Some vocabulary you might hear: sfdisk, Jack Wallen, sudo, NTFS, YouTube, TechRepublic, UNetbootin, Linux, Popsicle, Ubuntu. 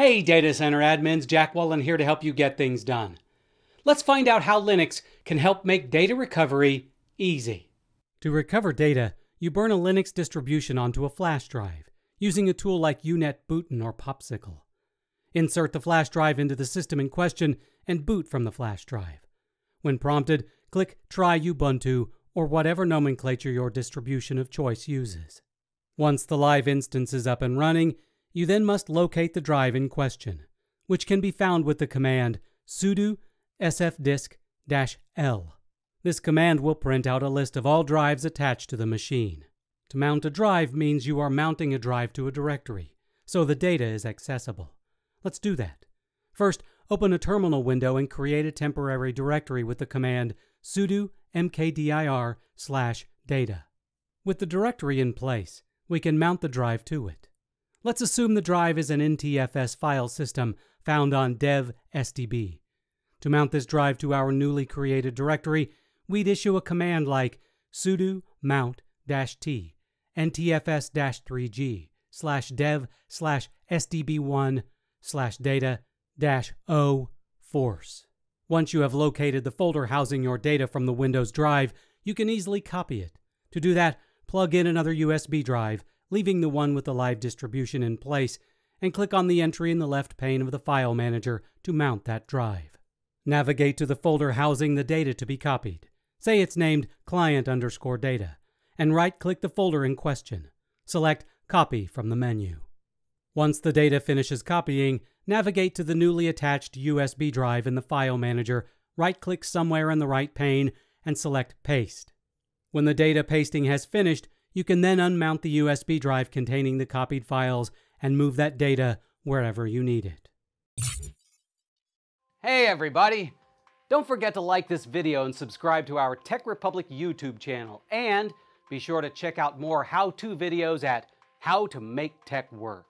Hey data center admins, Jack Wallen here to help you get things done. Let's find out how Linux can help make data recovery easy. To recover data, you burn a Linux distribution onto a flash drive using a tool like UNetbootin or Popsicle. Insert the flash drive into the system in question and boot from the flash drive. When prompted, click Try Ubuntu or whatever nomenclature your distribution of choice uses. Once the live instance is up and running, you then must locate the drive in question, which can be found with the command sudo sfdisk-l. This command will print out a list of all drives attached to the machine. To mount a drive means you are mounting a drive to a directory, so the data is accessible. Let's do that. First, open a terminal window and create a temporary directory with the command sudo mkdir/data. With the directory in place, we can mount the drive to it. Let's assume the drive is an NTFS file system found on dev SDB. To mount this drive to our newly created directory, we'd issue a command like sudo mount-t ntfs-3g/dev/sdb1/data-o/force. Once you have located the folder housing your data from the Windows drive, you can easily copy it. To do that, plug in another USB drive, leaving the one with the live distribution in place, and click on the entry in the left pane of the file manager to mount that drive. Navigate to the folder housing the data to be copied. Say it's named client_data, and right-click the folder in question. Select Copy from the menu. Once the data finishes copying, navigate to the newly attached USB drive in the file manager, right-click somewhere in the right pane, and select Paste. When the data pasting has finished, you can then unmount the USB drive containing the copied files and move that data wherever you need it. Hey everybody! Don't forget to like this video and subscribe to our TechRepublic YouTube channel, and be sure to check out more how-to videos at How to Make Tech Work.